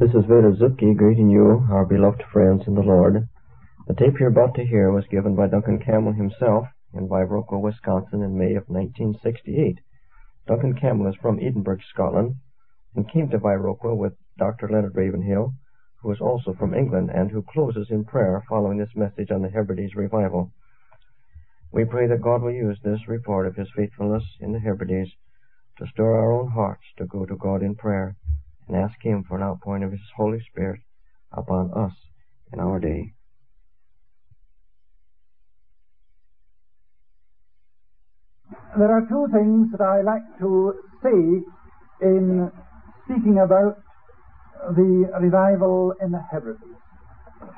This is Vera Zupke greeting you, our beloved friends in the Lord. The tape you're about to hear was given by Duncan Campbell himself in Viroqua, Wisconsin in May of 1968. Duncan Campbell is from Edinburgh, Scotland, and came to Viroqua with Dr. Leonard Ravenhill, who is also from England and who closes in prayer following this message on the Hebrides revival. We pray that God will use this report of his faithfulness in the Hebrides to stir our own hearts to go to God in prayer and ask him for an outpouring of his Holy Spirit upon us in our day. There are two things that I like to say in speaking about the revival in the Hebrides.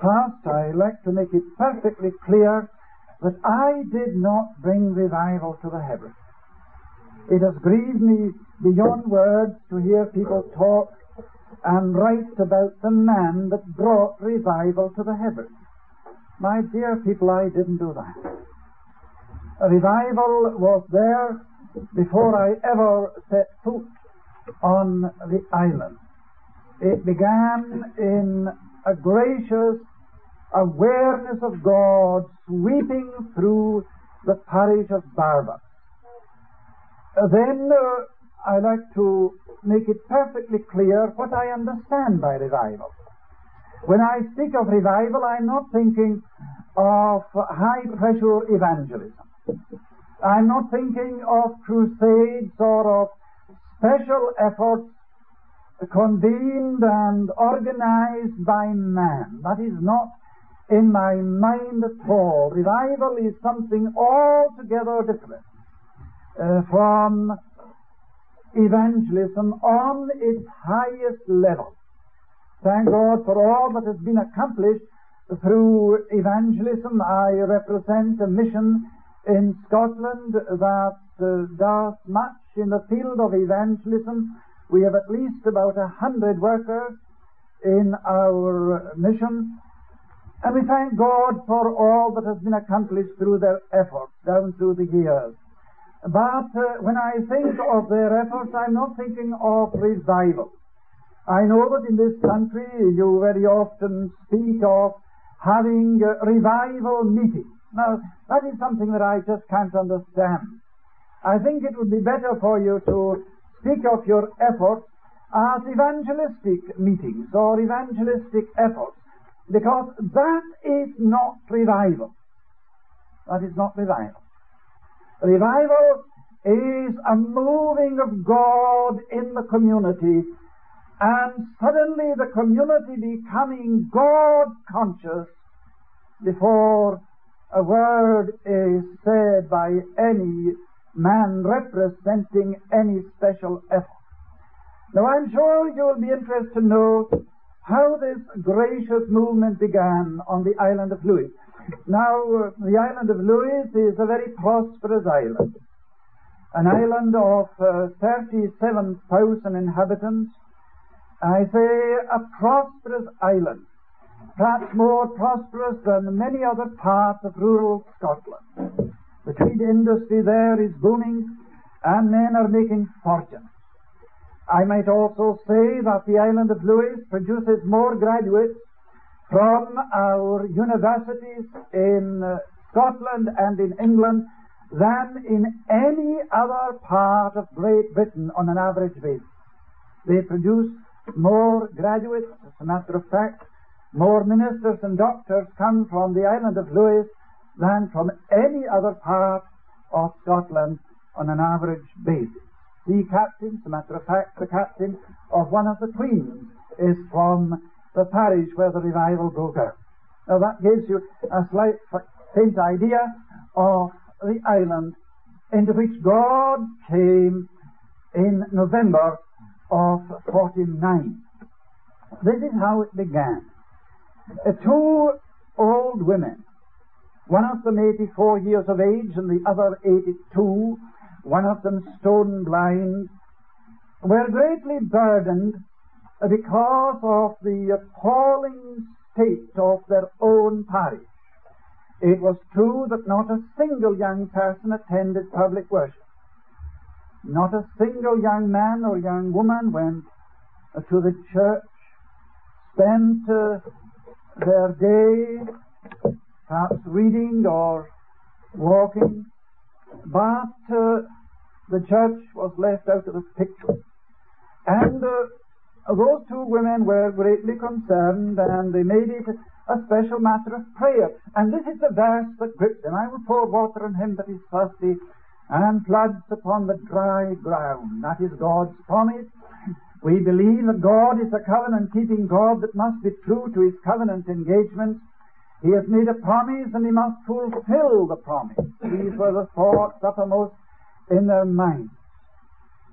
First, I like to make it perfectly clear that I did not bring revival to the Hebrides. It has grieved me beyond words to hear people talk and write about the man that brought revival to the Hebrides. My dear people, I didn't do that. A revival was there before I ever set foot on the island. It began in a gracious awareness of God sweeping through the parish of Barvas. Then I like to make it perfectly clear what I understand by revival. When I speak of revival, I'm not thinking of high-pressure evangelism. I'm not thinking of crusades or of special efforts convened and organized by man. That is not in my mind at all. Revival is something altogether different. From evangelism on its highest level. Thank God for all that has been accomplished through evangelism. I represent a mission in Scotland that does much in the field of evangelism. We have at least about 100 workers in our mission. And we thank God for all that has been accomplished through their efforts down through the years. But when I think of their efforts, I'm not thinking of revival. I know that in this country you very often speak of having revival meetings. Now, that is something that I just can't understand. I think it would be better for you to speak of your efforts as evangelistic meetings or evangelistic efforts, because that is not revival. That is not revival. Revival is a moving of God in the community, and suddenly the community becoming God-conscious before a word is said by any man representing any special effort. Now, I'm sure you'll be interested to know how this gracious movement began on the island of Lewis. Now, the island of Lewis is a very prosperous island, an island of 37,000 inhabitants. I say a prosperous island, perhaps more prosperous than many other parts of rural Scotland. The trade industry there is booming, and men are making fortunes. I might also say that the island of Lewis produces more graduates from our universities in Scotland and in England than in any other part of Great Britain on an average basis. They produce more graduates. As a matter of fact, more ministers and doctors come from the island of Lewis than from any other part of Scotland on an average basis. The captain, as a matter of fact, the captain of one of the queens is from the parish where the revival broke out. Now that gives you a slight faint idea of the island into which God came in November of 49. This is how it began. Two old women, one of them 84 years of age and the other 82, one of them stone blind, were greatly burdened because of the appalling state of their own parish. It was true that not a single young person attended public worship. Not a single young man or young woman went to the church spent their day perhaps reading or walking, but the church was left out of the picture. And those two women were greatly concerned, and they made it a special matter of prayer. And this is the verse that gripped them: "I will pour water on him that is thirsty, and floods upon the dry ground." That is God's promise. We believe that God is a covenant-keeping God that must be true to his covenant engagements. He has made a promise, and he must fulfill the promise. These were the thoughts uppermost in their minds.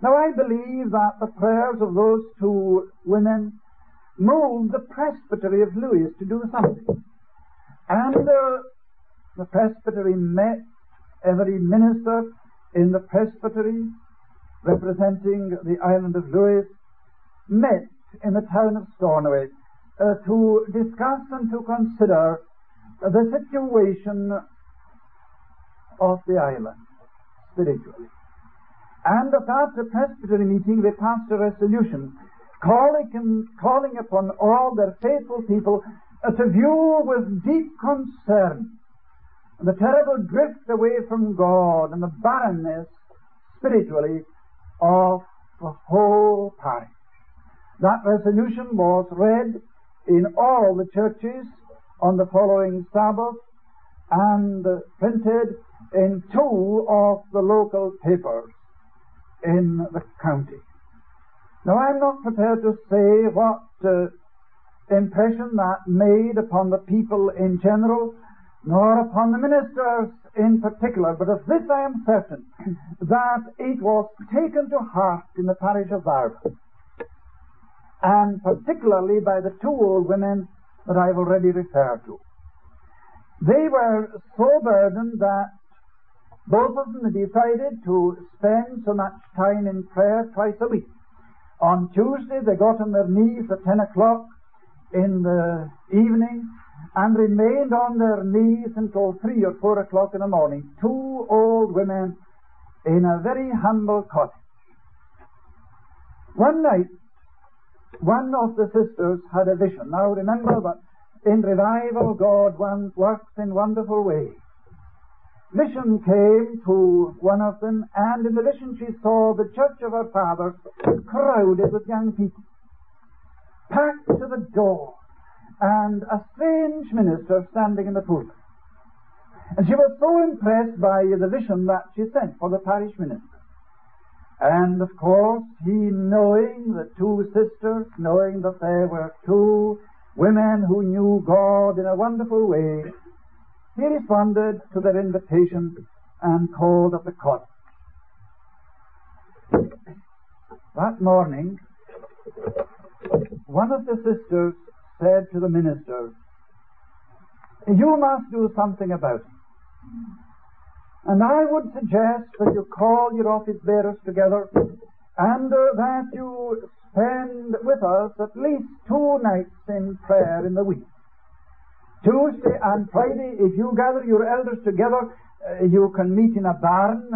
Now, I believe that the prayers of those two women moved the presbytery of Lewis to do something. And the presbytery met, every minister in the presbytery representing the island of Lewis met in the town of Stornoway to discuss and to consider the situation of the island spiritually. And at that presbytery meeting they passed a resolution calling upon all their faithful people to view with deep concern the terrible drift away from God and the barrenness spiritually of the whole parish. That resolution was read in all the churches on the following Sabbath and printed in two of the local papers in the county. Now, I'm not prepared to say what impression that made upon the people in general, nor upon the ministers in particular, but of this I am certain, that it was taken to heart in the parish of Barra, and particularly by the two old women that I've already referred to. They were so burdened that both of them decided to spend so much time in prayer twice a week. On Tuesday they got on their knees at 10 o'clock in the evening, and remained on their knees until 3 or 4 o'clock in the morning, two old women in a very humble cottage. One night, one of the sisters had a vision. Now remember that in revival God works in wonderful ways. Vision came to one of them, and in the vision she saw the church of her father crowded with young people, packed to the door, and a strange minister standing in the pulpit. And she was so impressed by the vision that she sent for the parish minister. And of course, he, knowing the two sisters, knowing that they were two women who knew God in a wonderful way, he responded to their invitation and called at the cottage. That morning, one of the sisters said to the minister, "You must do something about it. And I would suggest that you call your office bearers together and that you spend with us at least two nights in prayer in the week. Tuesday and Friday, if you gather your elders together, you can meet in a barn,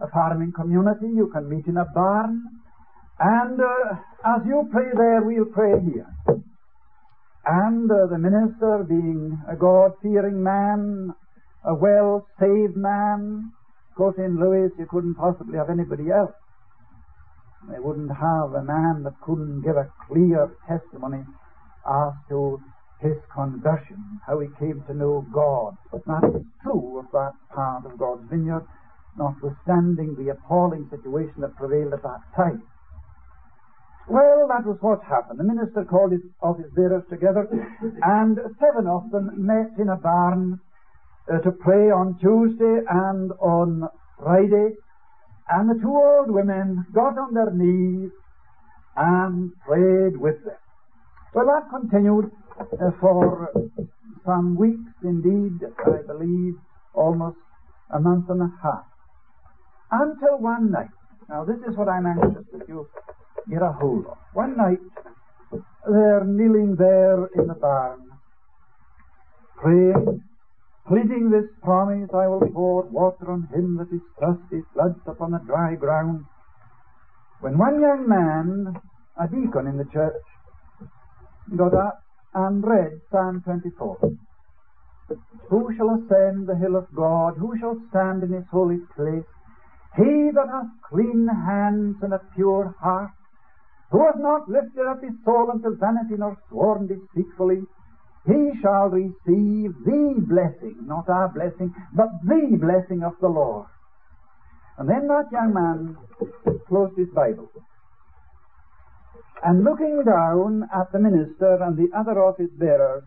a farming community, you can meet in a barn, and as you pray there, we'll pray here." And the minister, being a God-fearing man, a well-saved man, of course in Lewis you couldn't possibly have anybody else. They wouldn't have a man that couldn't give a clear testimony as to his conversion, how he came to know God. But that is true of that part of God's vineyard, notwithstanding the appalling situation that prevailed at that time. Well, that was what happened. The minister called his office bearers together, and seven of them met in a barn to pray on Tuesday and on Friday. And the two old women got on their knees and prayed with them. Well, that continued for some weeks, indeed, I believe, almost a month and a half. Until one night. Now, this is what I'm anxious that you get a hold of. One night, they're kneeling there in the barn, praying, pleading this promise, "I will pour water on him that is thirsty, floods upon the dry ground," when one young man, a deacon in the church, got up and read Psalm 24. Who shall ascend the hill of God? Who shall stand in his holy place? He that hath clean hands and a pure heart, who hath not lifted up his soul unto vanity, nor sworn deceitfully, he shall receive the blessing, not our blessing, but the blessing of the Lord. And then that young man closed his Bible, and looking down at the minister and the other office bearers,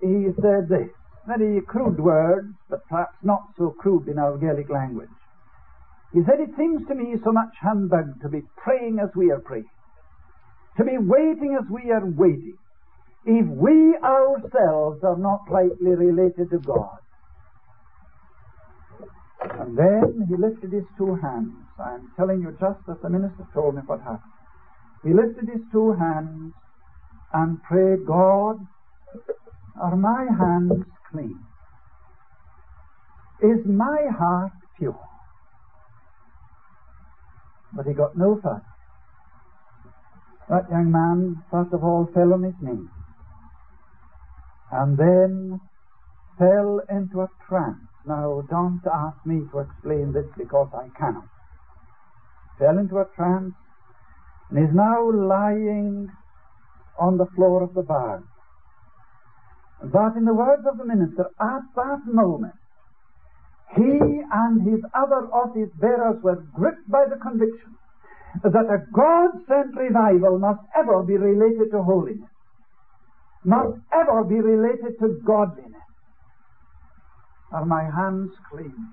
he said this, very crude words, but perhaps not so crude in our Gaelic language. He said, "It seems to me so much humbug to be praying as we are praying, to be waiting as we are waiting, if we ourselves are not rightly related to God." And then he lifted his two hands. I'm telling you just as the minister told me what happened. He lifted his two hands and prayed, "God, are my hands clean? Is my heart pure?" But he got no further. That young man, first of all, fell on his knees, and then fell into a trance. Now, don't ask me to explain this, because I cannot. Fell into a trance, and is now lying on the floor of the barn. But in the words of the minister, at that moment, he and his other office bearers were gripped by the conviction that a God-sent revival must ever be related to holiness, must ever be related to godliness. Are my hands clean?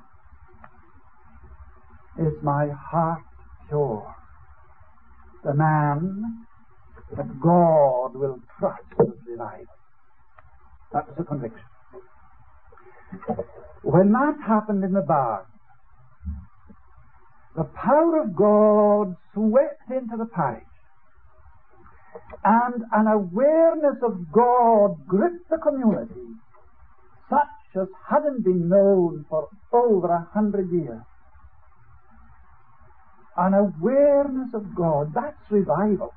Is my heart pure? The man that God will trust with revival. That was the conviction. When that happened in the barn, the power of God swept into the parish, and an awareness of God gripped the community such as hadn't been known for over 100 years. An awareness of God, that's revival.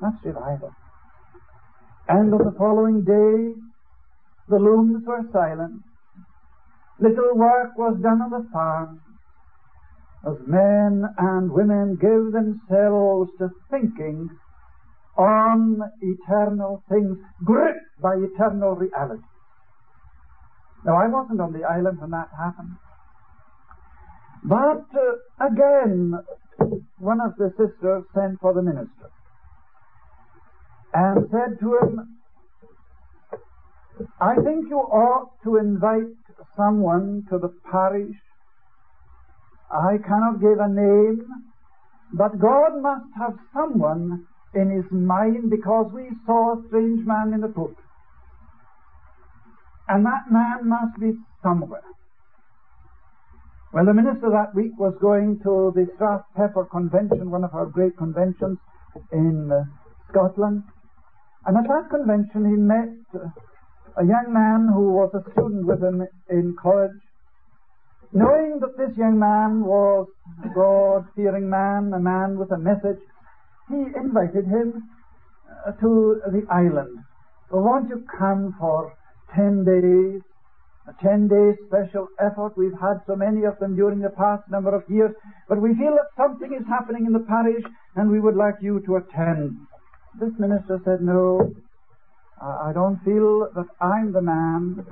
That's revival. And on the following day, the looms were silent. Little work was done on the farm, as men and women gave themselves to thinking on eternal things, gripped by eternal reality. Now, I wasn't on the island when that happened, but again, one of the sisters sent for the minister and said to him, "I think you ought to invite someone to the parish. I cannot give a name, but God must have someone in his mind, because we saw a strange man in the pulpit, and that man must be somewhere." Well, the minister that week was going to the Strathpeffer convention, one of our great conventions in Scotland, and at that convention he met a young man who was a student with him in college. Knowing that this young man was a God-fearing man, a man with a message, he invited him to the island. "Well, won't you come for 10 days, a 10-day special effort? We've had so many of them during the past number of years, but we feel that something is happening in the parish, and we would like you to attend." This minister said, "No, I don't feel that I'm the man,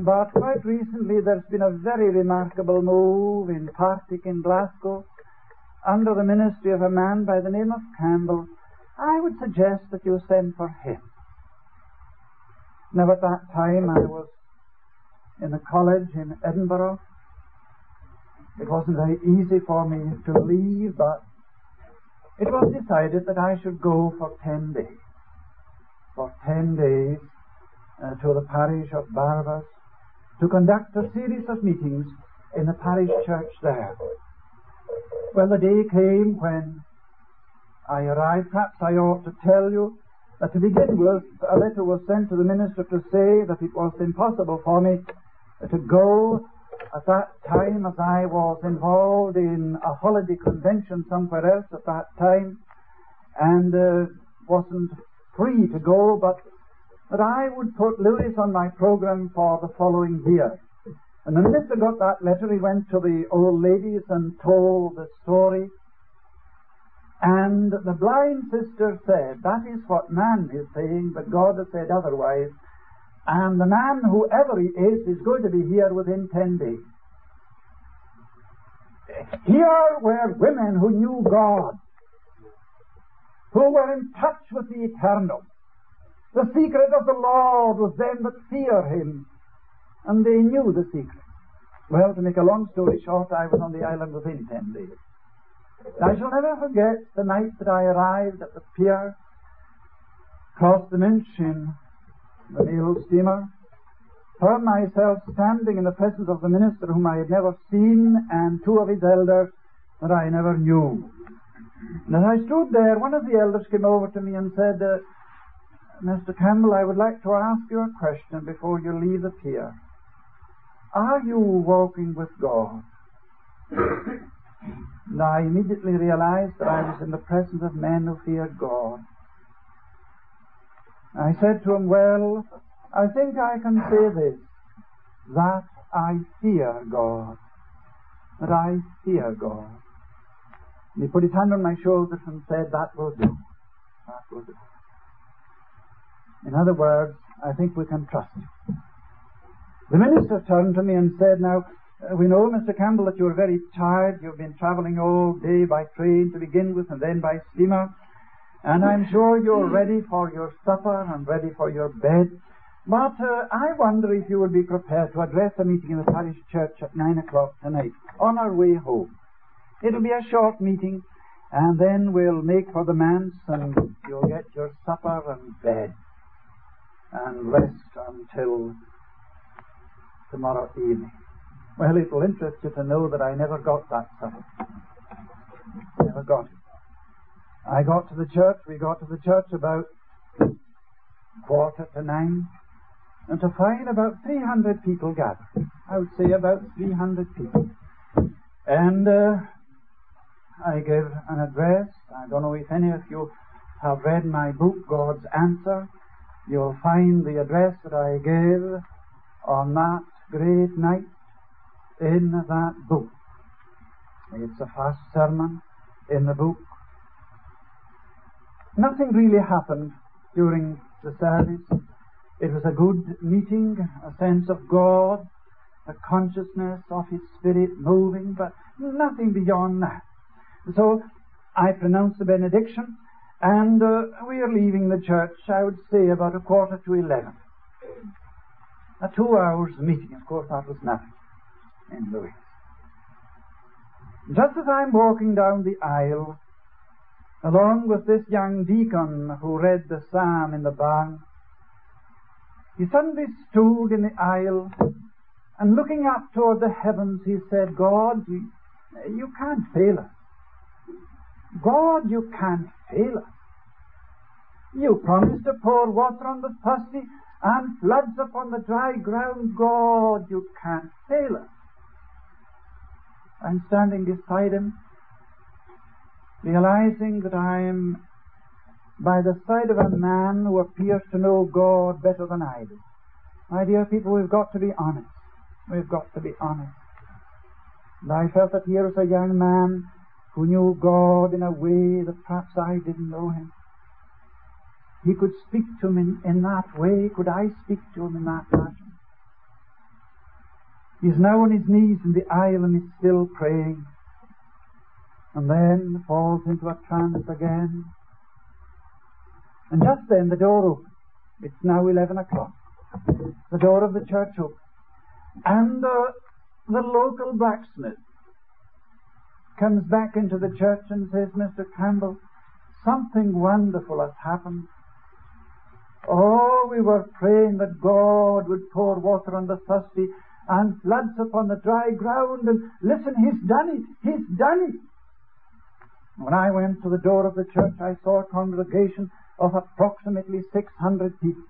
but quite recently there's been a very remarkable move in Partick in Glasgow under the ministry of a man by the name of Campbell. I would suggest that you send for him." Now, at that time I was in a college in Edinburgh. It wasn't very easy for me to leave, but it was decided that I should go for 10 days. For 10 days to the parish of Barvas, to conduct a series of meetings in the parish church there. Well, the day came when I arrived. Perhaps I ought to tell you that to begin with, a letter was sent to the minister to say that it was impossible for me to go at that time, as I was involved in a holiday convention somewhere else at that time, and wasn't free to go, but I would put Lewis on my programme for the following year. And the minister got that letter. He went to the old ladies and told the story. And the blind sister said, that is what man is saying, but God has said otherwise. And the man, whoever he is going to be here within 10 days. Here were women who knew God, who were in touch with the eternal. The secret of the Lord was them that fear him, and they knew the secret. Well, to make a long story short, I was on the island within 10 days. I shall never forget the night that I arrived at the pier, crossed the Minch in the mail steamer, found myself standing in the presence of the minister whom I had never seen and two of his elders that I never knew. And as I stood there, one of the elders came over to me and said, Mr. Campbell, I would like to ask you a question before you leave the pier. Are you walking with God? And I immediately realized that I was in the presence of men who feared God. I said to him, well, I think I can say this, that I fear God. That I fear God. And he put his hand on my shoulders and said, that will do. That will do. In other words, I think we can trust you. The minister turned to me and said, now, we know, Mr. Campbell, that you are very tired. You've been travelling all day by train to begin with and then by steamer. And I'm sure you're ready for your supper and ready for your bed. But I wonder if you would be prepared to address a meeting in the parish church at 9 o'clock tonight on our way home. It'll be a short meeting, and then we'll make for the manse and you'll get your supper and bed and rest until tomorrow evening. Well, it will interest you to know that I never got that supper. Never got it. I got to the church. We got to the church about 9:15, and to find about 300 people gathered. I would say about 300 people. And I gave an address. I don't know if any of you have read my book, God's Answer. You'll find the address that I gave on that great night in that book. It's a fast sermon in the book. Nothing really happened during the service. It was a good meeting, a sense of God, a consciousness of His Spirit moving, but nothing beyond that. So I pronounced the benediction, and we are leaving the church, I would say, about 11:15. A 2 hours meeting, of course, that was nothing in Lewis. Just as I'm walking down the aisle, along with this young deacon who read the psalm in the barn, he suddenly stood in the aisle and, looking up toward the heavens, he said, God, you can't fail us. God, you can't fail us. You promised to pour water on the thirsty and floods upon the dry ground. God, you can't fail us. I'm standing beside him, realizing that I am by the side of a man who appears to know God better than I do. My dear people, we've got to be honest. We've got to be honest. And I felt that here was a young man who knew God in a way that perhaps I didn't know him. He could speak to me in that way. Could I speak to him in that fashion? He's now on his knees in the aisle and he's still praying. And then falls into a trance again. And just then the door opens. It's now 11 o'clock. The door of the church opens. And the local blacksmith comes back into the church and says, Mr. Campbell, something wonderful has happened. Oh, we were praying that God would pour water on the thirsty and floods upon the dry ground. And listen, He's done it. He's done it. When I went to the door of the church, I saw a congregation of approximately 600 people.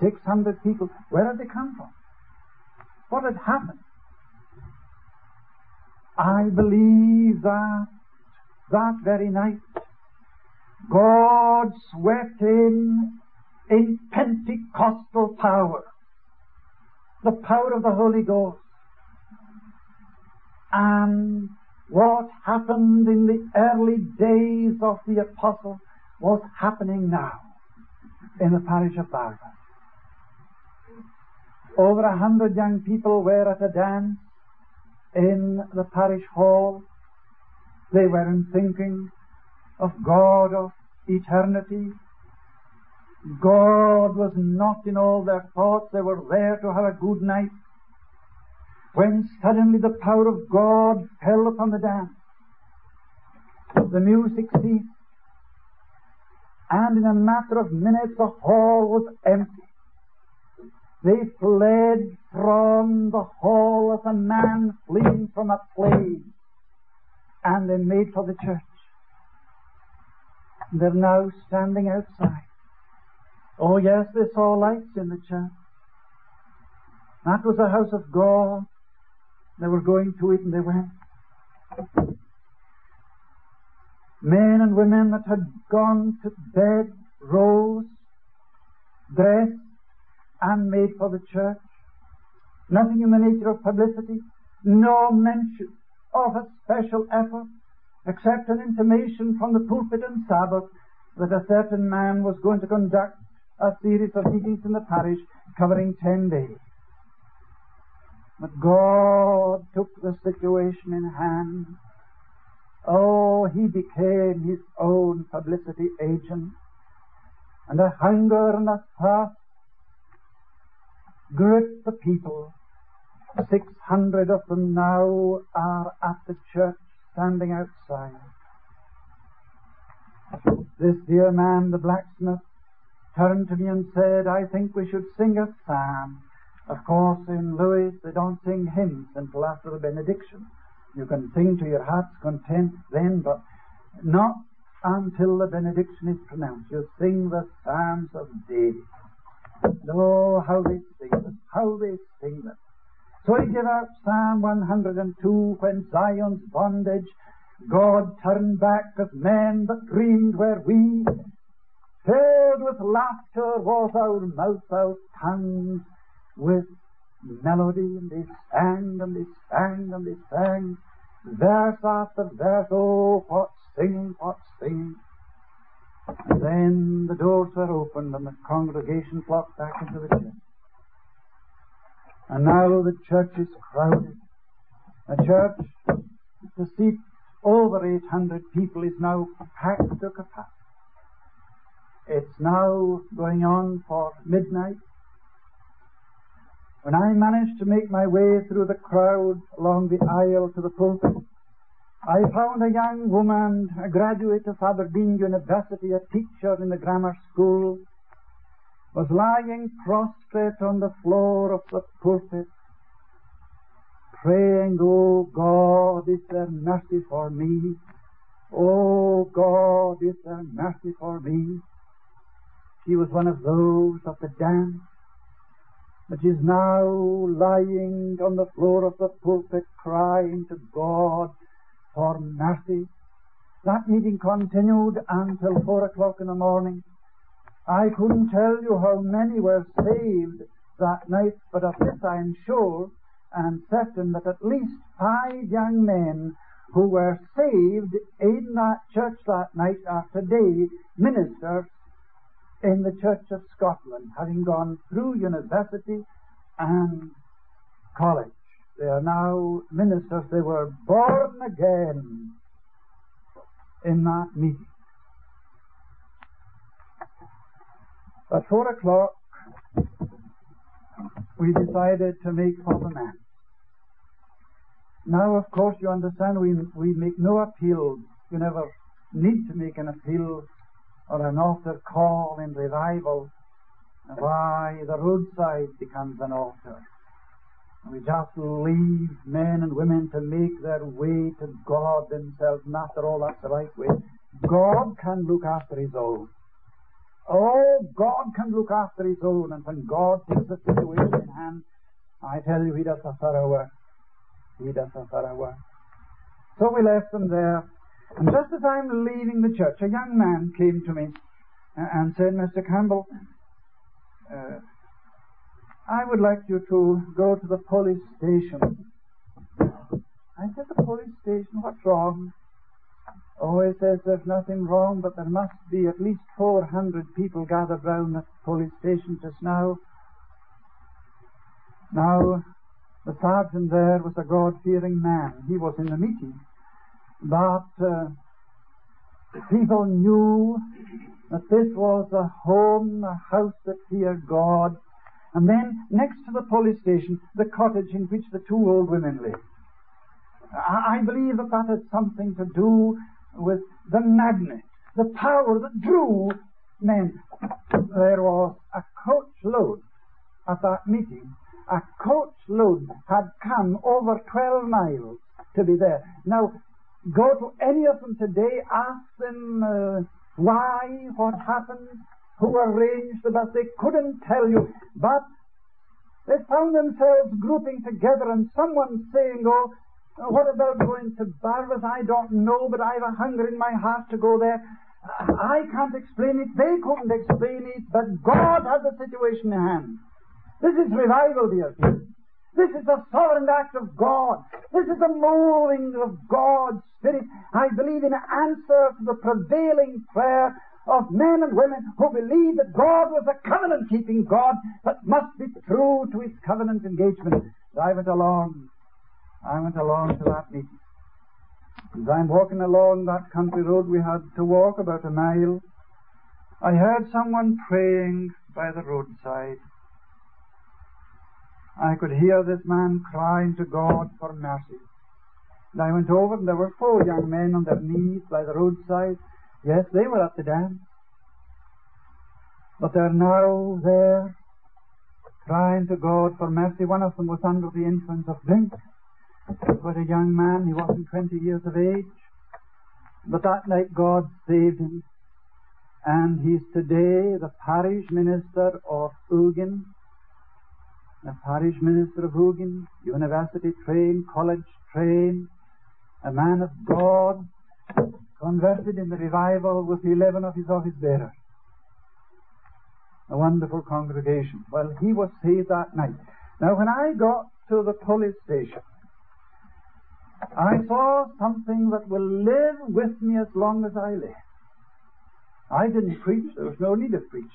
600 people. Where had they come from? What had happened? I believe that very night, God God swept in Pentecostal power, the power of the Holy Ghost. And what happened in the early days of the apostles was happening now in the parish of Barvas. Over 100 young people were at a dance in the parish hall. They were thinking of God of eternity. God was not in all their thoughts. They were there to have a good night, when suddenly the power of God fell upon the dance. The music ceased, and in a matter of minutes the hall was empty. They fled from the hall as a man fleeing from a plague, and they made for the church. They're now standing outside. Oh yes, they saw lights in the church. That was the house of God. They were going to it, and they went. Men and women that had gone to bed rose, dressed, and made for the church. Nothing in the nature of publicity, no mention of a special effort, except an intimation from the pulpit on Sabbath that a certain man was going to conduct a series of meetings in the parish covering 10 days. But God took the situation in hand. Oh, he became his own publicity agent. And a hunger and a thirst gripped the people. 600 of them now are at the church, standing outside. This dear man, the blacksmith, turned to me and said, "I think we should sing a psalm." Of course, in Lewis, they don't sing hymns until after the benediction. You can sing to your heart's content then, but not until the benediction is pronounced. You sing the Psalms of David. Oh, how they sing them, how they sing them. So he gave out Psalm 102, when Zion's bondage, God turned back as men that dreamed were we. Filled with laughter was our mouth, our tongues, with melody, and they sang, and they sang, and they sang, verse after verse. Oh, what singing, what singing. And then the doors were opened, and the congregation flocked back into the church. And now the church is crowded. The church, to seat over 800 people, is now packed to capacity. It's now going on for midnight. When I managed to make my way through the crowd along the aisle to the pulpit, I found a young woman, a graduate of Aberdeen University, a teacher in the grammar school, was lying prostrate on the floor of the pulpit, praying, "Oh God, is there mercy for me? Oh God, is there mercy for me?" She was one of those of the dance, but she's now lying on the floor of the pulpit crying to God for mercy. That meeting continued until 4 o'clock in the morning. I couldn't tell you how many were saved that night, but of this I am sure and certain that at least 5 young men who were saved in that church that night are today ministers in the Church of Scotland, having gone through university and college. They are now ministers. They were born again in that meeting. At 4 o'clock, we decided to make for the man. Now, of course, you understand, we make no appeal. You never need to make an appeal or an altar call in revival. Why, the roadside becomes an altar. We just leave men and women to make their way to God themselves, and after all, that's the right way. God can look after his own. Oh, God can look after his own, and when God takes the situation in hand, I tell you, he does a thorough work. He does a thorough work. So we left them there. And just as I'm leaving the church, a young man came to me and said, "Mr. Campbell, I would like you to go to the police station." I said, "The police station? What's wrong?" "Oh," he says, "there's nothing wrong, but there must be at least 400 people gathered round the police station just now." Now, the sergeant there was a God-fearing man. He was in the meeting. But people knew that this was a home, a house that feared God. And then, next to the police station, the cottage in which the two old women lived. I believe that that had something to do with the magnet, the power that drew men. There was a coachload at that meeting. A coachload had come over 12 miles to be there. Now, go to any of them today, ask them why, what happened, who arranged the bus. They couldn't tell you. But they found themselves grouping together and someone saying, "Oh, what about going to Barvas? I don't know, but I have a hunger in my heart to go there. I can't explain it." They couldn't explain it, but God had the situation in hand. This is revival, dear people. This is the sovereign act of God. This is the moving of God's Spirit. I believe in answer to the prevailing prayer of men and women who believe that God was a covenant-keeping God but must be true to his covenant engagement. And I went along to that meeting. As I'm walking along that country road, we had to walk about a mile. I heard someone praying by the roadside. I could hear this man crying to God for mercy. And I went over, and there were 4 young men on their knees by the roadside. Yes, they were at the dance. But they're now there, crying to God for mercy. One of them was under the influence of drink. It was a young man, he wasn't 20 years of age, but that night God saved him, and he's today the parish minister of Ugin, university trained, college trained, a man of God, converted in the revival with 11 of his office bearers. A wonderful congregation. Well, he was saved that night. Now, when I got to the police station, I saw something that will live with me as long as I live. I didn't preach. There was no need of preaching.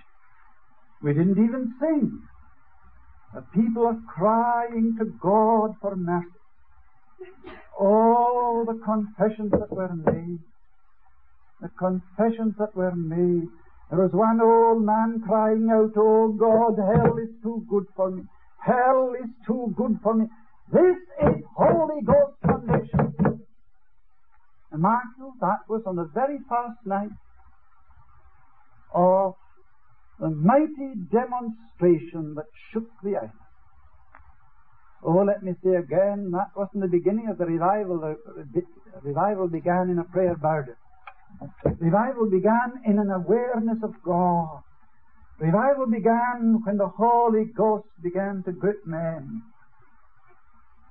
We didn't even sing. The people are crying to God for mercy. Oh, the confessions that were made. The confessions that were made. There was one old man crying out, "Oh God, hell is too good for me. Hell is too good for me." This is Holy Ghost Foundation. And mark you, that was on the very first night of the mighty demonstration that shook the island. Oh, let me say again, that wasn't the beginning of the revival. The revival began in a prayer burden. Revival began in an awareness of God. Revival began when the Holy Ghost began to grip men.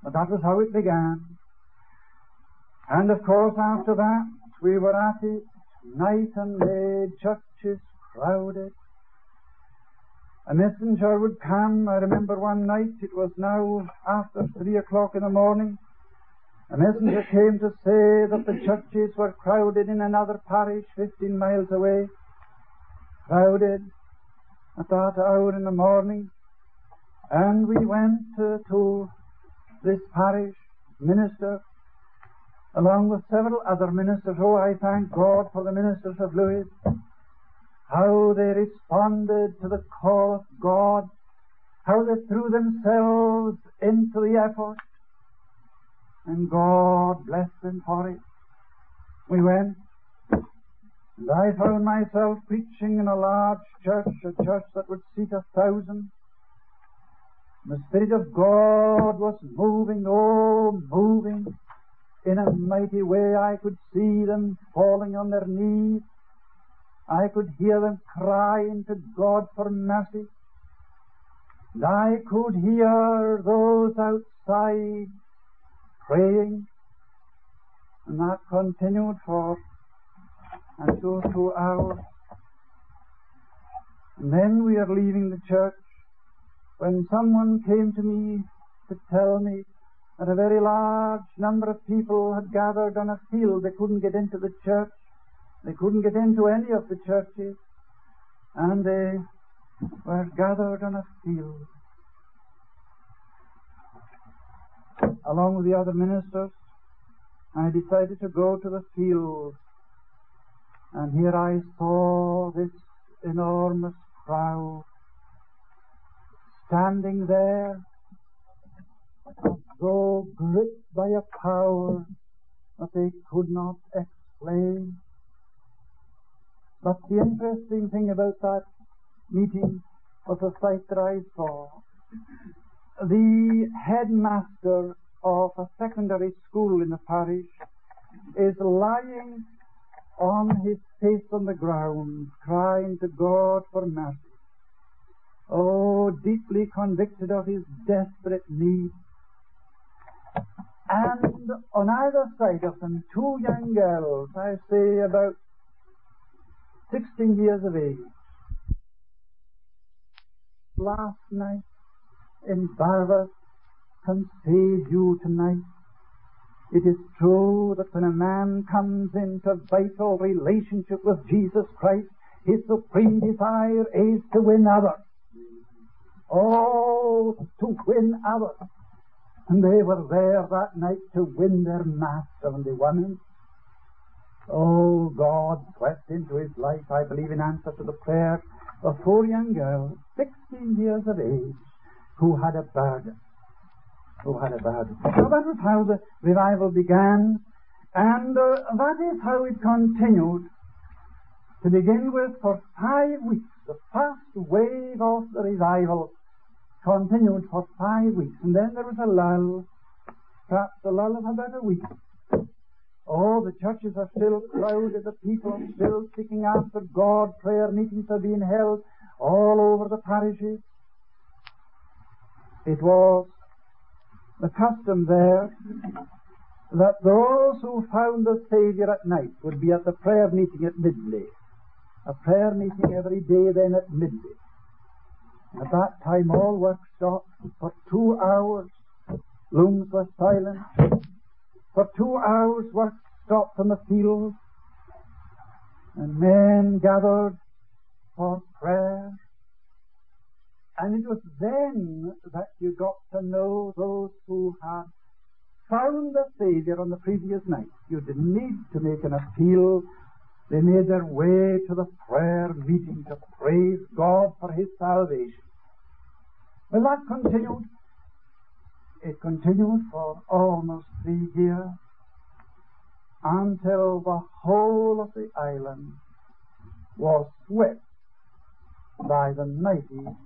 But that was how it began. And of course after that we were at it night and day, churches crowded. A messenger would come. I remember one night, it was now after 3 o'clock in the morning, a messenger came to say that the churches were crowded in another parish 15 miles away. Crowded at that hour in the morning. And we went to this parish minister, along with several other ministers. Oh, I thank God for the ministers of Lewis, how they responded to the call of God, how they threw themselves into the effort, and God blessed them for it. We went, and I found myself preaching in a large church, a church that would seat 1,000. The Spirit of God was moving, oh, moving in a mighty way. I could see them falling on their knees. I could hear them crying to God for mercy. And I could hear those outside praying. And that continued for, 2 hours. And then we were leaving the church when someone came to me to tell me that a very large number of people had gathered on a field. They couldn't get into the church. They couldn't get into any of the churches. And they were gathered on a field along with the other ministers. I decided to go to the field, and here I saw this enormous crowd standing there, so gripped by a power that they could not explain. But the interesting thing about that meeting was the sight that I saw. The headmaster of a secondary school in the parish is lying on his face on the ground, crying to God for mercy. Oh, deeply convicted of his desperate need. And on either side of them, two young girls, I say about 16 years of age. Last night in Barvas, conveyed you tonight. It is true that when a man comes into vital relationship with Jesus Christ, his supreme desire is to win others. Oh, to win others. And they were there that night to win their master, and they won him. Oh, God swept into his life, I believe, in answer to the prayer of four young girls, 16 years of age, who had a burden. So that was how the revival began, and that is how it continued. To begin with, for 5 weeks, the first wave of the revival continued for 5 weeks, and then there was a lull, perhaps a lull of about a week. Oh, the churches are still crowded, the people are still seeking after God, prayer meetings are being held all over the parishes. It was the custom there that those who found the Saviour at night would be at the prayer meeting at midday. A prayer meeting every day then at midday. At that time all work stopped for 2 hours. Looms were silent. For 2 hours work stopped on the field. And men gathered for prayer. And it was then that you got to know those who had found the Saviour on the previous night. You didn't need to make an appeal. They made their way to the prayer meeting to praise God for his salvation. Well, that continued. It continued for almost 3 years until the whole of the island was swept by the mighty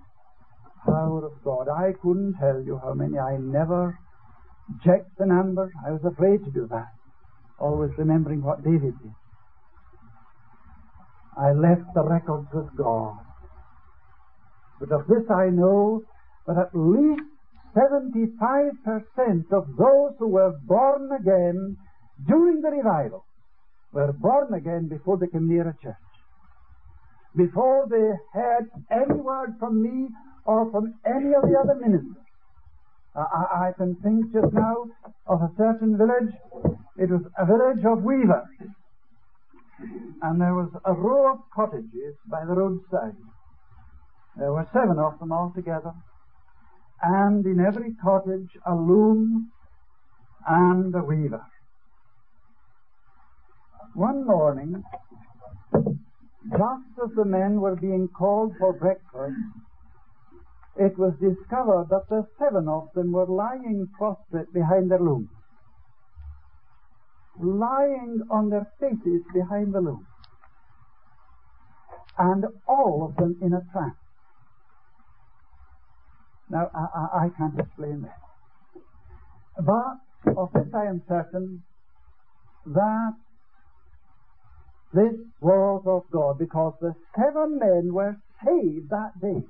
power of God. I couldn't tell you how many. I never checked the number. I was afraid to do that, always remembering what David did. I left the records with God. But of this I know that at least 75% of those who were born again during the revival were born again before they came near a church, before they heard any word from me or from any of the other ministers. I can think just now of a certain village. It was a village of weavers, and there was a row of cottages by the roadside. There were 7 of them altogether, and in every cottage a loom and a weaver. One morning, just as the men were being called for breakfast, it was discovered that the 7 of them were lying prostrate behind their looms, lying on their faces behind the looms, and all of them in a trance. Now, I can't explain that, but of this I am certain, that this was of God, because the 7 men were saved that day.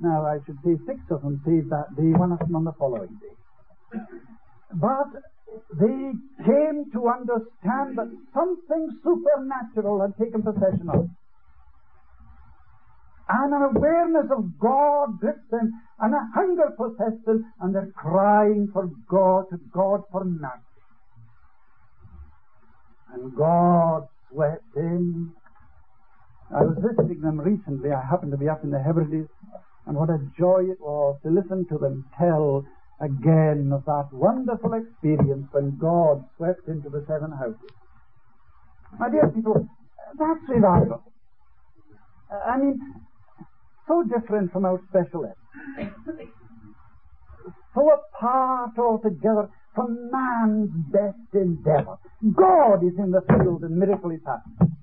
Now, I should say 6 of them saved that day, 1 of them on the following day. But they came to understand that something supernatural had taken possession of them. and an awareness of God grips them, and a hunger possesses them, and they're crying for God, to God for nothing. And God swept in. I was visiting them recently. I happened to be up in the Hebrides, and what a joy it was to listen to them tell again of that wonderful experience when God swept into the seven houses. My dear people, that's revival. I mean, so different from our special ed. So apart altogether from man's best endeavor. God is in the field and miracle is happening.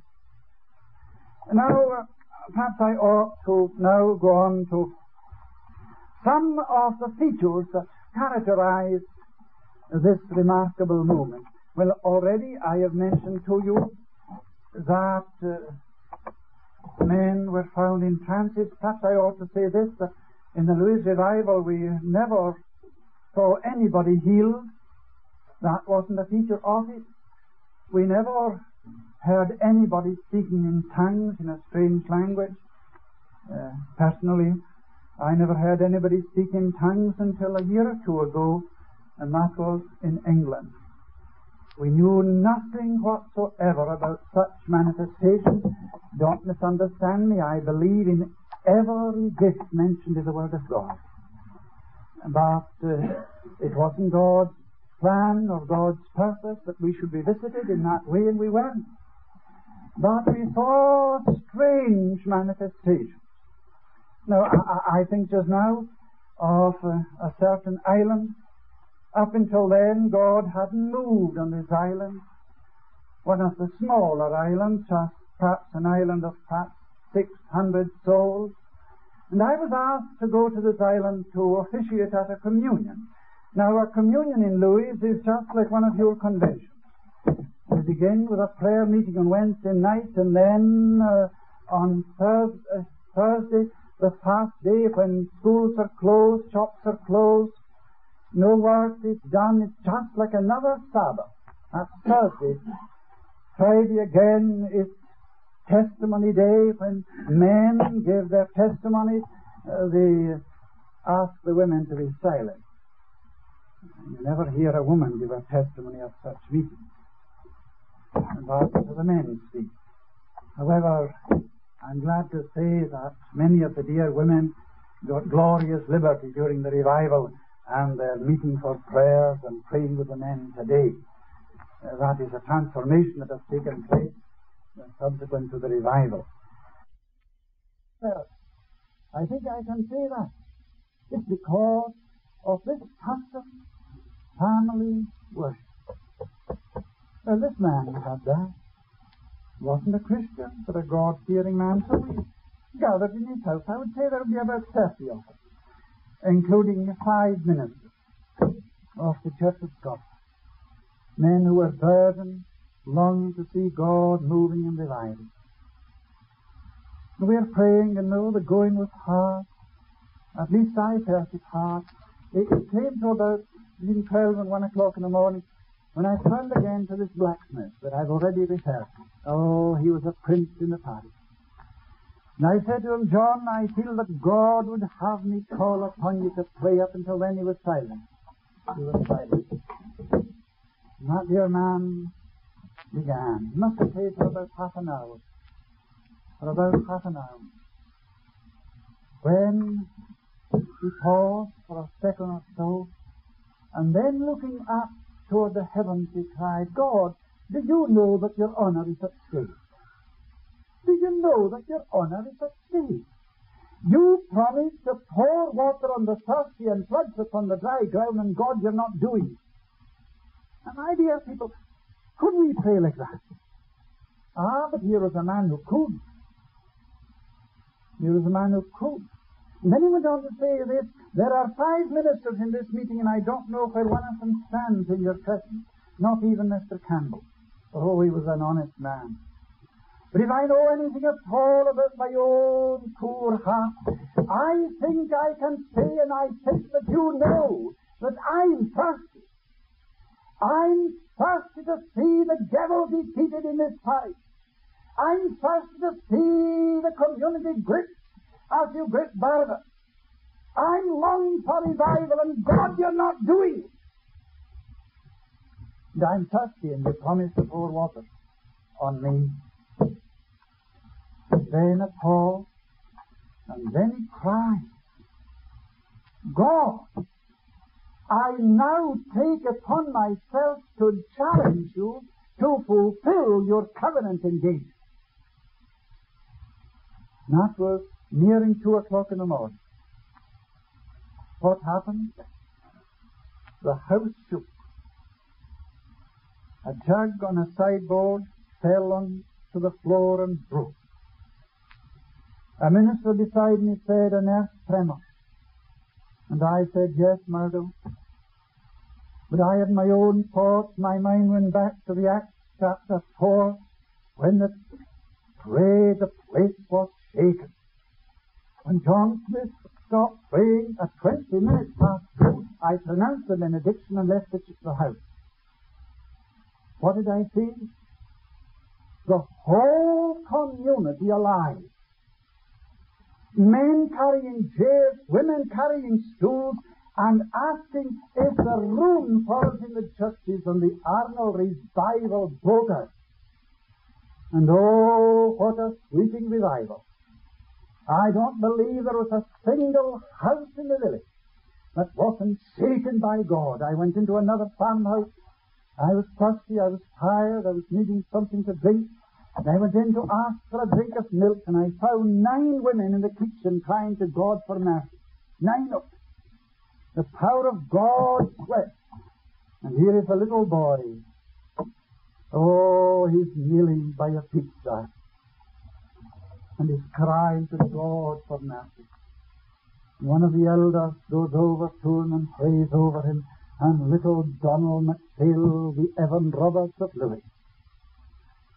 Now, perhaps I ought to now go on to some of the features that characterize this remarkable movement. Well, already I have mentioned to you that men were found in trances. Perhaps I ought to say this, that in the Lewis revival we never saw anybody healed. That wasn't a feature of it. We never heard anybody speaking in tongues, in a strange language. Personally, I never heard anybody speak in tongues until a year or two ago, and that was in England. We knew nothing whatsoever about such manifestations. Don't misunderstand me. I believe in every gift mentioned in the Word of God. But it wasn't God's plan or God's purpose that we should be visited in that way, and we weren't. But we saw strange manifestations. Now, I think just now of a certain island. Up until then, God hadn't moved on this island. One of the smaller islands, perhaps an island of perhaps 600 souls. And I was asked to go to this island to officiate at a communion. Now, a communion in Lewis is just like one of your conventions. We begin with a prayer meeting on Wednesday night, and then on Thursday, the fast day when schools are closed, shops are closed, no work is done. It's just like another Sabbath. That's Thursday. Friday again is testimony day, when men give their testimonies. They ask the women to be silent. You never hear a woman give a testimony of such meetings. And that's what the men speak. However, I'm glad to say that many of the dear women got glorious liberty during the revival, and they're meeting for prayers and praying with the men today. That is a transformation that has taken place subsequent to the revival. Well, I think I can say that. It's because of this custom, family worship. Well, this man who had that wasn't a Christian, but a God-fearing man, so we gathered in his house. I would say there would be about 30 of us, including 5 ministers of the Church of Scotland, men who were burdened, longing to see God moving and reviving. We were praying, and the going was hard. At least I felt it hard. It came to about between 12 and 1 o'clock in the morning when I turned again to this blacksmith that I've already referred to. Oh, he was a prince in the party. And I said to him, John, I feel that God would have me call upon you to pray. Up until then he was silent. He was silent. And that dear man began. He must have prayed for about half an hour. When he paused for a second or so, and then looking up toward the heavens, he cried, God, do you know that your honor is at stake? Do you know that your honor is at stake? You promised to pour water on the thirsty and floods upon the dry ground, and God, you're not doing it. And my dear people, could we pray like that? Ah, but here was a man who could. And then he went on to say this, there are 5 ministers in this meeting, and I don't know where one of them stands in your presence, not even Mr. Campbell. Oh, he was an honest man. But if I know anything at all about my own poor heart, I think I can say, and I think that you know, that I'm thirsty. I'm thirsty to see the devil defeated in this fight. I'm thirsty to see the community gripped out you great Barra. I'm longing for revival, and God, you're not doing it. And I'm thirsty, and you promised to pour water on me. Then it poured, and then he cried, God, I now take upon myself to challenge you to fulfill your covenant engagement. Now it was nearing 2 o'clock in the morning. What happened? The house shook. A jug on a sideboard fell onto the floor and broke. A minister beside me said, an earth tremor. And I said, yes, madam. But I had my own thoughts. My mind went back to the Acts chapter 4, when the pray the place was shaken. When John Smith stopped praying at 20 minutes past 2, I pronounced the benediction and left the house. What did I see? The whole community alive. Men carrying chairs, women carrying stools, and asking, is there room for us in the churches? And the Arnold revival broke out. And oh, what a sweeping revival. I don't believe there was a single house in the village that wasn't shaken by God. I went into another farmhouse. I was thirsty, I was tired, I was needing something to drink. And I went in to ask for a drink of milk, and I found 9 women in the kitchen crying to God for mercy. 9 of them. The power of God swept. And here is a little boy. Oh, he's kneeling by a pigsty, and he's crying to God for mercy. And one of the elders goes over to him and prays over him, and little Donald McPhil, the Evan Roberts of Lewis,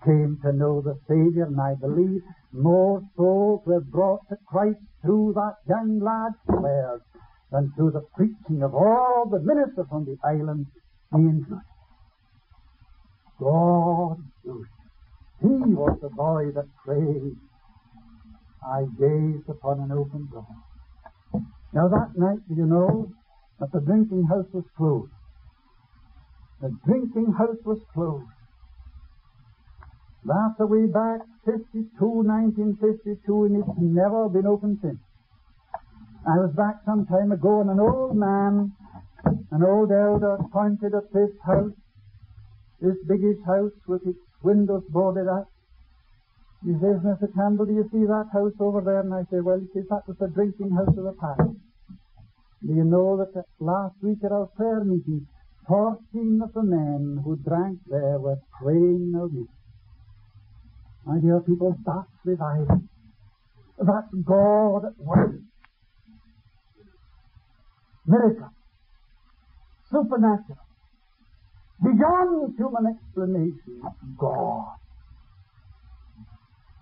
came to know the Saviour, and I believe more souls were brought to Christ through that young lad's prayers than through the preaching of all the ministers on the island, me included. God knew it. He was the boy that prayed. I gazed upon an open door. Now that night, do you know that the drinking house was closed? The drinking house was closed. That's the way back, 1952, and it's never been open since. I was back some time ago, and an old man, an old elder, pointed at this house, this biggish house with its windows boarded up. He says, Mr. Campbell, do you see that house over there? And I say, well, he says, that was the drinking house of the parish. Do you know that last week at our prayer meeting, 14 of the men who drank there were praying now this? My dear people, that's revival. That's God at work. Miracle. Supernatural. Beyond human explanation, God.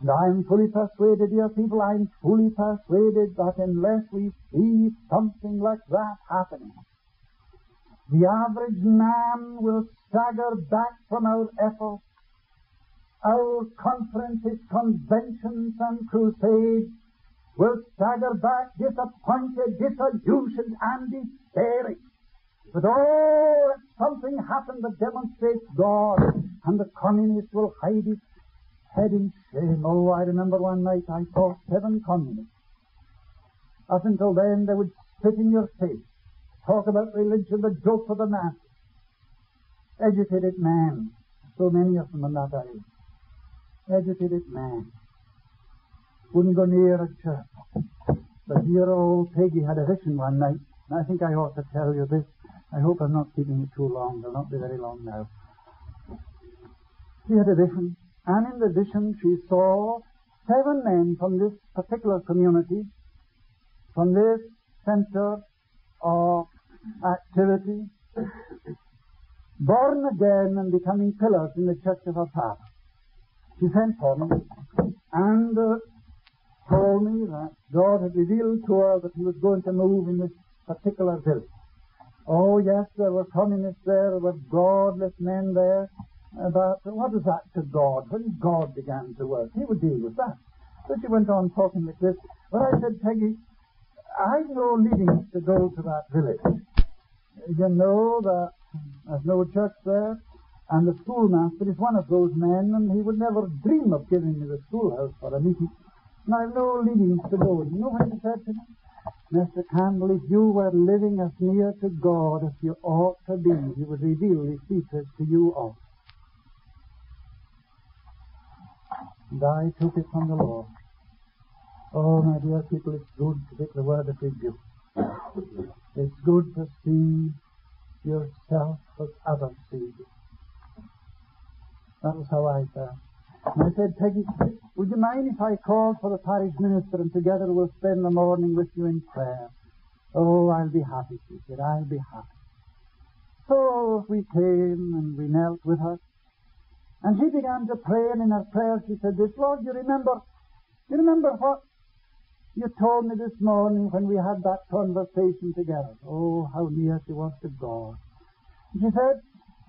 And I'm fully persuaded, dear people, I'm fully persuaded that unless we see something like that happening, the average man will stagger back from our efforts, our conferences, conventions, and crusades, will stagger back disappointed, disillusioned, and despairing. But oh, something happened that demonstrates God, and the communist will hide his head in shame. Oh, I remember one night I saw 7 communists. Up until then, they would spit in your face, talk about religion, the joke for the masses. Educated man, so many of them in that area. Educated man wouldn't go near a church. But dear old Peggy had a vision one night, and I think I ought to tell you this. I hope I'm not keeping you too long. It'll not be very long now. She had a vision, and in the vision she saw 7 men from this particular community, from this center of activity, born again and becoming pillars in the church of our Father. She sent for me and told me that God had revealed to her that he was going to move in this particular village. Oh yes, there were communists there, there were godless men there, but what was that to God? When God began to work, he would deal with that. So she went on talking like this, Well, I said, Peggy, I've no leading to go to that village. You know that there's no church there, and the schoolmaster is one of those men, and he would never dream of giving me the schoolhouse for a meeting. And I've no leading to go. You know what he said to me? Mr. Campbell, if you were living as near to God as you ought to be, he would reveal his secrets to you all. And I took it from the Lord. Oh, my dear people, it's good to take the word of rebuke. It's good to see yourself as others see you. That was how I felt. And I said, Peggy, would you mind if I called for the parish minister and together we'll spend the morning with you in prayer? Oh, I'll be happy, she said, I'll be happy. So we came and we knelt with her. And she began to pray, and in her prayer she said this, Lord, you remember what you told me this morning when we had that conversation together. Oh, how near she was to God. She said,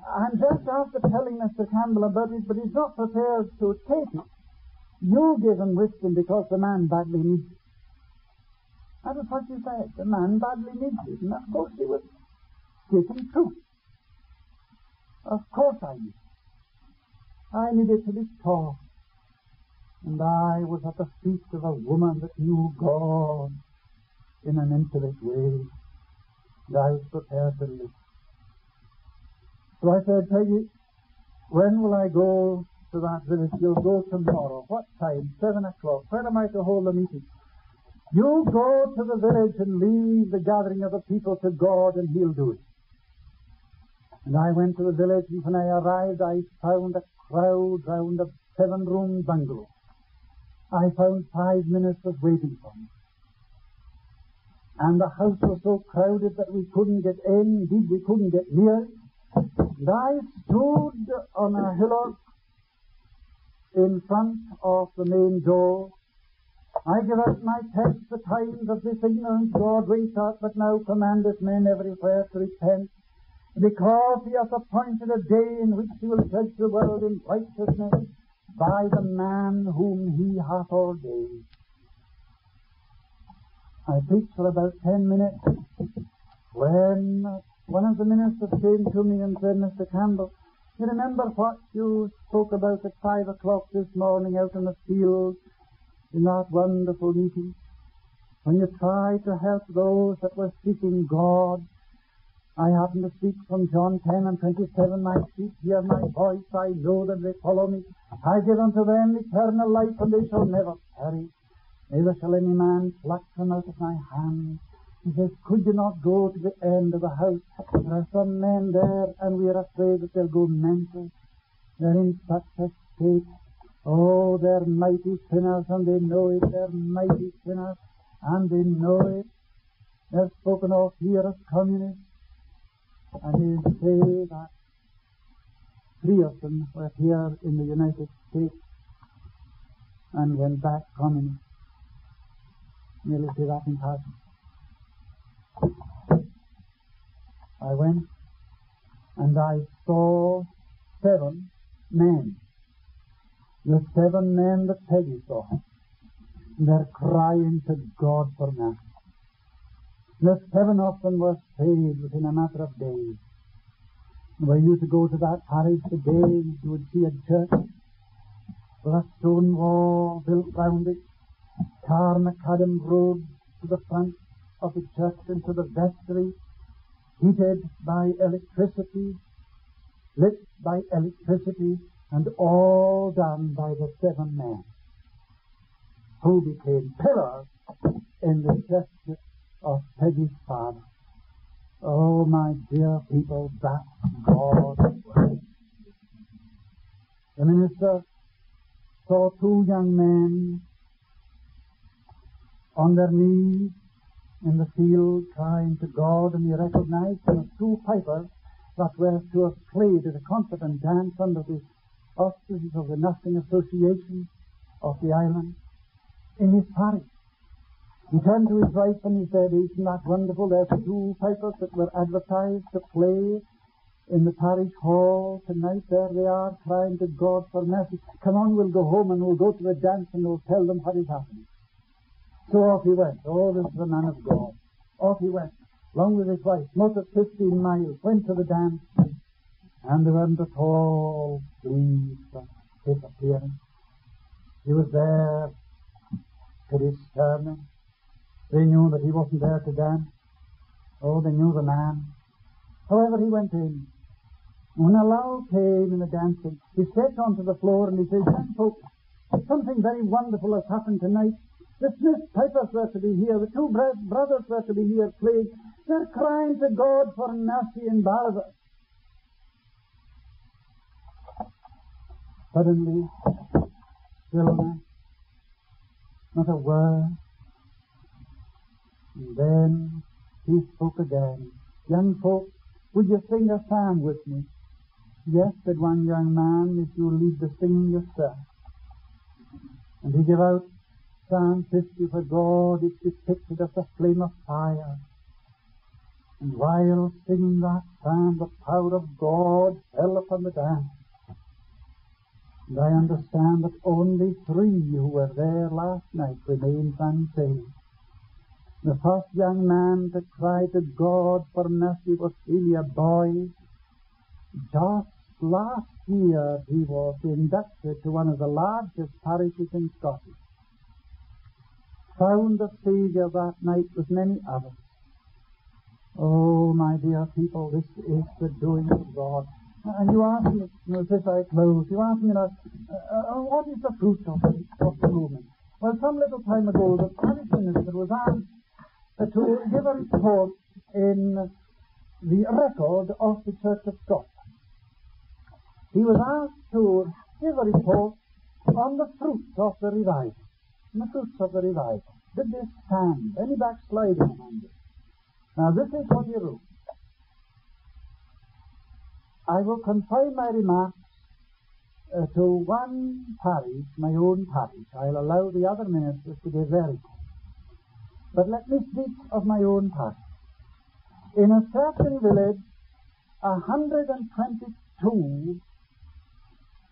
I'm just after telling Mr. Campbell about it, but he's not prepared to take it. You give him wisdom because the man badly needs it. That was what she said. The man badly needs it. And of course she would give him truth. Of course I did. I needed to be taught. And I was at the feet of a woman that knew God in an intimate way. And I was prepared to live. So I said, Peggy, when will I go to that village? You'll go tomorrow. What time? 7 o'clock. Where am I to hold the meeting? You go to the village and leave the gathering of the people to God, and he'll do it. And I went to the village, and when I arrived, I found a crowd round a 7-room bungalow. I found 5 ministers waiting for me. And the house was so crowded that we couldn't get in. Indeed, we couldn't get near. And I stood on a hillock in front of the main door. I give out my text, the times of this ignorant God reached out, but now commandeth men everywhere to repent, because he hath appointed a day in which he will judge the world in righteousness by the man whom he hath ordained. I preached for about 10 minutes when one of the ministers came to me and said, Mr. Campbell, you remember what you spoke about at 5 o'clock this morning out in the field in that wonderful meeting, when you tried to help those that were seeking God? I happen to speak from John 10 and 27, my sheep hear my voice, I know them, they follow me. I give unto them eternal life, and they shall never perish. Neither shall any man pluck them out of my hand. He says, could you not go to the end of the house? There are some men there, and we are afraid that they'll go mental. They're in such a state. Oh, they're mighty sinners, and they know it. They're mighty sinners, and they know it. They're spoken of here as communists. And they say that 3 of them were here in the United States and went back communist. Nearly say that in person. I went and I saw 7 men, the 7 men that Peggy saw. They're crying to God for mercy. The 7 of them were saved within a matter of days. Were you to go to that parish today, you would see a church with a stone wall built round it, tar macadam road to the front of the church into the vestry, heated by electricity, lit by electricity, and all done by the 7 men who became pillars in the gesture of Peggy's father. Oh, my dear people, that's God's word. The minister saw 2 young men on their knees in the field crying to God, and he recognized them as 2 pipers that were to have played at a concert and dance under the auspices of the Nursing Association of the island in his parish. He turned to his wife and he said, isn't that wonderful? There's 2 pipers that were advertised to play in the parish hall tonight. There they are crying to God for mercy. Come on, we'll go home and we'll go to the dance and we'll tell them what is happening. So off he went. Oh, this is the man of God. Off he went, along with his wife, motored 15 miles, went to the dance, and there wasn't at all pleased at his appearance. He was there to his surname. They knew that he wasn't there to dance. Oh, they knew the man. However, he went in. When a lull came in the dancing, he stepped onto the floor and he said, "Young folks, something very wonderful has happened tonight. The Smith Pipers were to be here. The two brothers were to be here playing. They're crying to God for mercy in Barvas." Suddenly, stillness, not a word. And then he spoke again. "Young folks, would you sing a psalm with me?" "Yes," said one young man, "if you lead the singing yourself." And he gave out Psalm 50, for God is depicted as a flame of fire. And while singing that psalm, the power of God fell upon the dance. And I understand that only three who were there last night remained unsaved. The first young man to cry to God for mercy was really a boy. Just last year he was inducted to one of the largest parishes in Scotland. Found the Saviour that night with many others. Oh, my dear people, this is the doing of God. And you ask me, with this I close, you ask me, what is the fruit of the movement? Well, some little time ago, the parish minister was asked to give a report in the record of the Church of Scotland. He was asked to give a report on the fruits of the revival. The fruits of the revival. Did they stand? Any backsliding among them? Now, this is what he wrote. "I will confine my remarks to one parish, my own parish. I'll allow the other ministers to give their report. But let me speak of my own parish. In a certain village, 122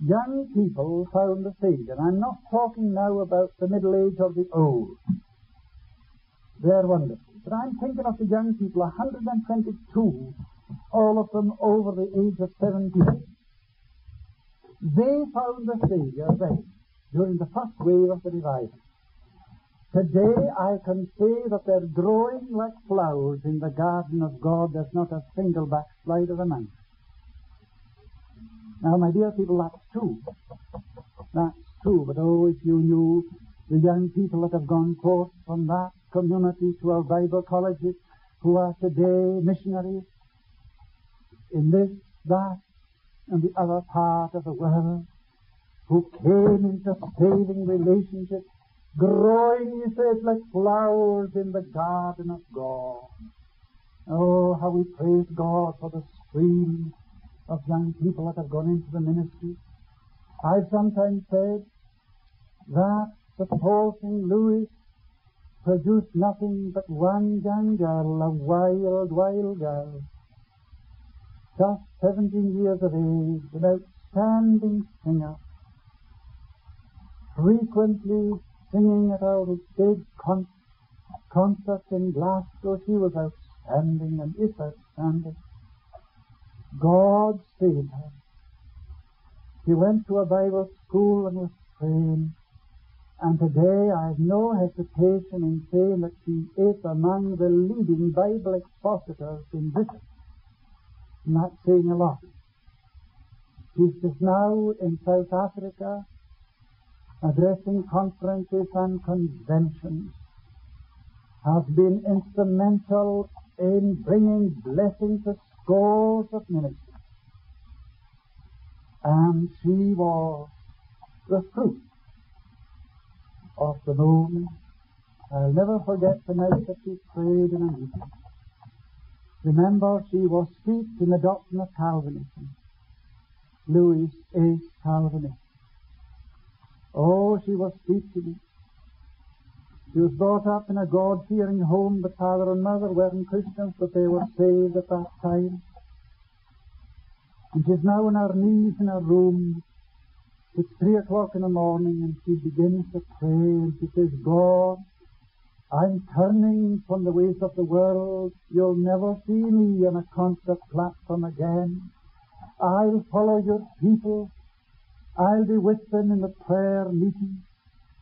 young people found the Saviour. I'm not talking now about the middle age or the old. They're wonderful. But I'm thinking of the young people, 122, all of them over the age of 17. They found the Saviour then, during the first wave of the revival. Today I can say that they're growing like flowers in the garden of God. There's not a single backslider among them." Now, my dear people, that's true. That's true. But oh, if you knew the young people that have gone forth from that community to our Bible colleges, who are today missionaries in this, that, and the other part of the world, who came into saving relationships, growing, he said, like flowers in the garden of God. Oh, how we praise God for the streams of young people that have gone into the ministry. I've sometimes said that supposing Lewis produced nothing but one young girl, a wild girl, just 17 years of age, an outstanding singer, frequently singing at our big concert in Glasgow. She was outstanding and is outstanding. God saved her. She went to a Bible school and was trained. And today I have no hesitation in saying that she is among the leading Bible expositors in Britain. I'm not saying a lot. She's just now in South Africa addressing conferences and conventions. Has been instrumental in bringing blessing to scores of ministers. And she was the fruit of the movement. I'll never forget the night that she prayed in a meeting. Remember, she was steeped in the doctrine of Calvinism. Lewis is Calvinist. Oh, she was steeped in it. She was brought up in a God-fearing home, but father and mother weren't Christians, but they were saved at that time. And she's now on her knees in her room. It's 3 o'clock in the morning, and she begins to pray, and she says, "God, I'm turning from the ways of the world. You'll never see me on a concert platform again. I'll follow your people. I'll be with them in the prayer meeting.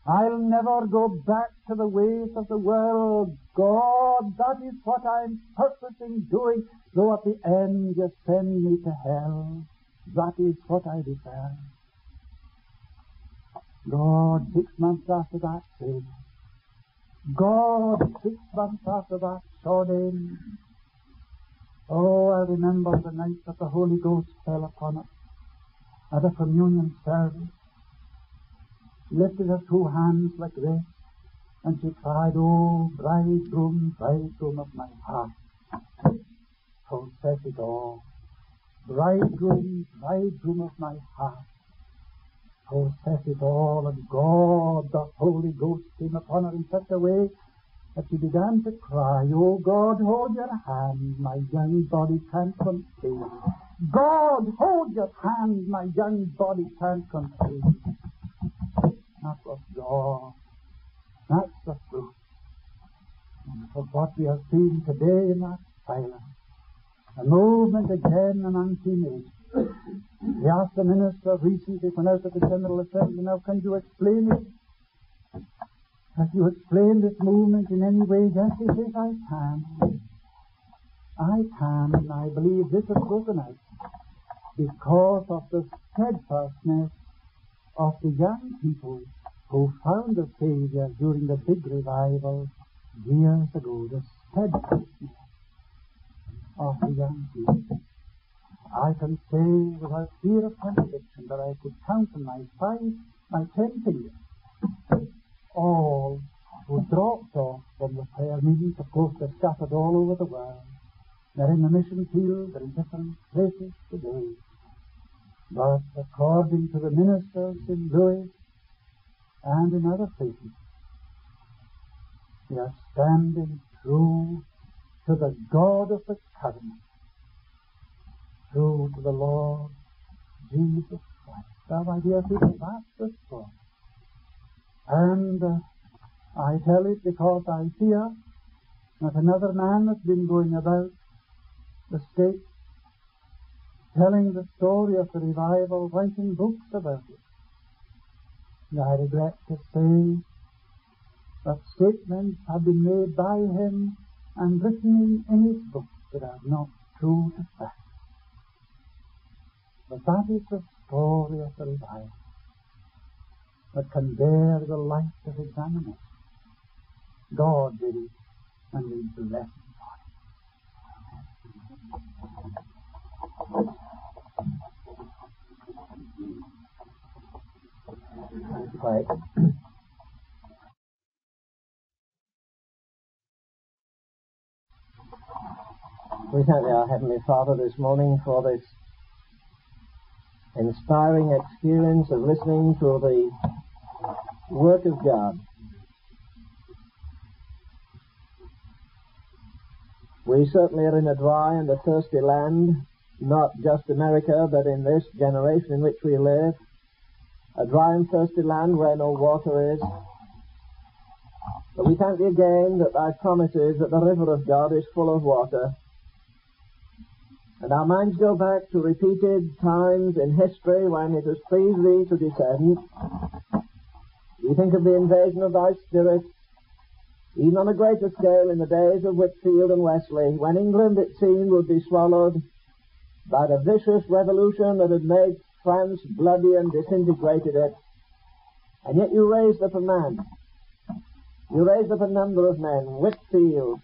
I'll never go back to the ways of the world. God, that is what I'm purposing doing, though at the end you send me to hell. That is what I desire. God, 6 months after that, saved me. God, 6 months after that, saw him. Oh, I remember the night that the Holy Ghost fell upon us at a communion service. Lifted her two hands like this, and she cried, "Oh, bridegroom, bridegroom of my heart, possess it all. Bridegroom, bridegroom of my heart, possess it all." And God, the Holy Ghost, came upon her in such a way that she began to cry, "Oh, God, hold your hand, my young body can't contain. God, hold your hand, my young body can't contain." That was God. That's the truth. And for what we are seeing today in that silence, a movement again among teenagers. We asked the minister recently when I was at the General Assembly, "Now, can you explain it? Have you explained this movement in any way?" "Yes," he says, "I can. I can, and I believe this is good tonight because of the steadfastness of the young people who found the Savior during the big revival years ago, the steadfastness of the young people." I can say without fear of contradiction that I could count on my 10 fingers, all who dropped off from the prayer meetings. Of course, they're scattered all over the world. They're in the mission field, they're in different places today. But according to the ministers in Lewis and in other places, we are standing true to the God of the covenant, true to the Lord Jesus Christ. Now, my dear people, that's the story. And I tell it because I fear that another man has been going about the state telling the story of the revival, writing books about it. And I regret to say that statements have been made by him and written in his books that are not true to fact. But that is the story of the revival that can bear the light of examination. God did it, and we bless him for it. Right. We thank our Heavenly Father this morning for this inspiring experience of listening to the work of God. We certainly are in a dry and a thirsty land, not just America, but in this generation in which we live, a dry and thirsty land where no water is. But we thank thee again that thy promise is that the river of God is full of water. And our minds go back to repeated times in history when it has pleased thee to descend. We think of the invasion of thy Spirit, even on a greater scale, in the days of Whitfield and Wesley, when England, it seemed, would be swallowed by the vicious revolution that had made France bloody and disintegrated it. And yet you raised up a man. You raised up a number of men, Whitfield.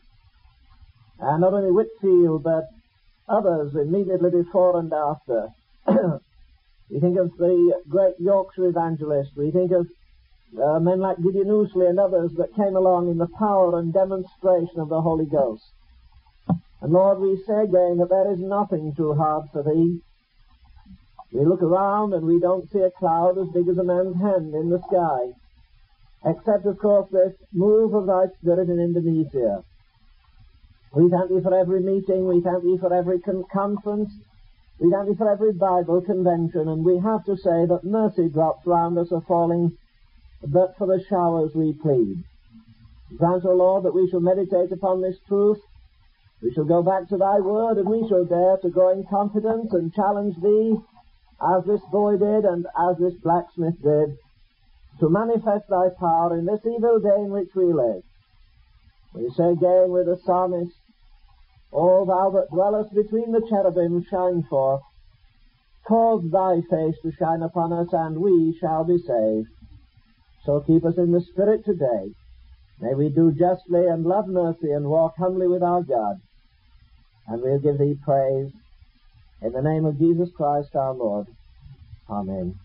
And not only Whitfield, but others immediately before and after. We think of the great Yorkshire evangelist. We think of men like Gideon Ousley and others that came along in the power and demonstration of the Holy Ghost. And Lord, we say again that there is nothing too hard for thee. We look around and we don't see a cloud as big as a man's hand in the sky, except, of course, this move of thy Spirit in Indonesia. We thank thee for every meeting. We thank thee for every conference. We thank thee for every Bible convention. And we have to say that mercy drops round us are falling, but for the showers we plead. Grant, O Lord, that we shall meditate upon this truth. We shall go back to thy word, and we shall dare to go in confidence and challenge thee, as this boy did and as this blacksmith did, to manifest thy power in this evil day in which we live. We say again with the psalmist, O thou that dwellest between the cherubim, shine forth. Cause thy face to shine upon us, and we shall be saved. So keep us in the Spirit today. May we do justly and love mercy and walk humbly with our God. And we'll give thee praise in the name of Jesus Christ our Lord. Amen.